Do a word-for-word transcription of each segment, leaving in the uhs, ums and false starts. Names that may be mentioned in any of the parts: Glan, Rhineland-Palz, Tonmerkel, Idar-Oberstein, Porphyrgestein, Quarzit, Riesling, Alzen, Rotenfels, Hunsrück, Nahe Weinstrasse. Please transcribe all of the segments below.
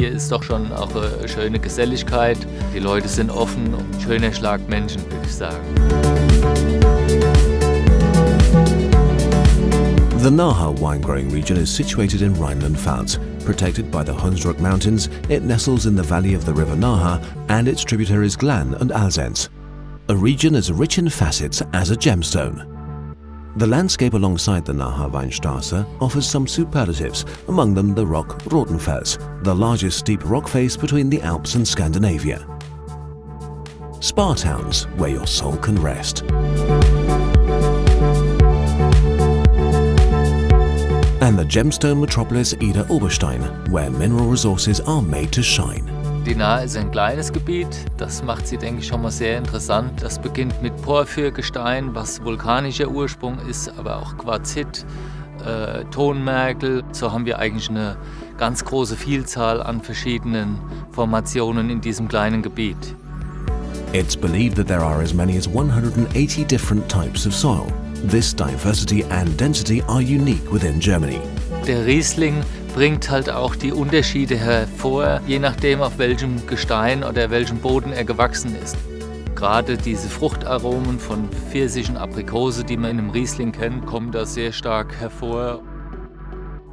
hier ist doch schon auch eine schöne Geselligkeit. Die Leute sind offen und ein schöner Schlag Menschen, würde ich sagen. The Nahe wine growing region is situated in Rhineland-Palz. Protected by the Hunsrück mountains, it nestles in the valley of the river Nahe and its tributaries Glan and Alzen. A region as rich in facets as a gemstone. The landscape alongside the Nahe Weinstrasse offers some superlatives, among them the rock Rotenfels, the largest steep rock face between the Alps and Scandinavia. Spa towns where your soul can rest. And the gemstone metropolis Idar-Oberstein, where mineral resources are made to shine. Die Nahe ist ein kleines Gebiet, das macht sie, denke ich, schon mal sehr interessant. Das beginnt mit Porphyrgestein, was vulkanischer Ursprung ist, aber auch Quarzit, äh, Tonmerkel. So haben wir eigentlich eine ganz große Vielzahl an verschiedenen Formationen in diesem kleinen Gebiet. It's believed that there are as many as one hundred eighty different types of soil. This diversity and density are unique within Germany. Der Riesling bringt halt auch die Unterschiede hervor, je nachdem auf welchem Gestein oder welchem Boden er gewachsen ist. Gerade diese Fruchtaromen von Pfirsich und Aprikose, die man in einem Riesling kennt, kommen da sehr stark hervor.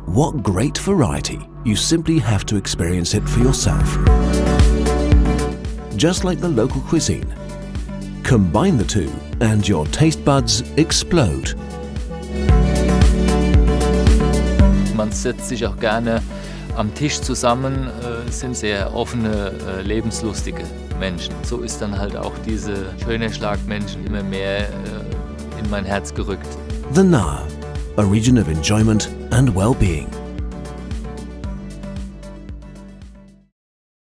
What great variety! You simply have to experience it for yourself. Just like the local cuisine. Combine the two and your taste buds explode. Man setzt sich auch gerne am Tisch zusammen, äh, sind sehr offene, äh, lebenslustige Menschen. So ist dann halt auch diese schöne Schlag Menschen immer mehr äh, in mein Herz gerückt. The Nahe, a region of enjoyment and well-being.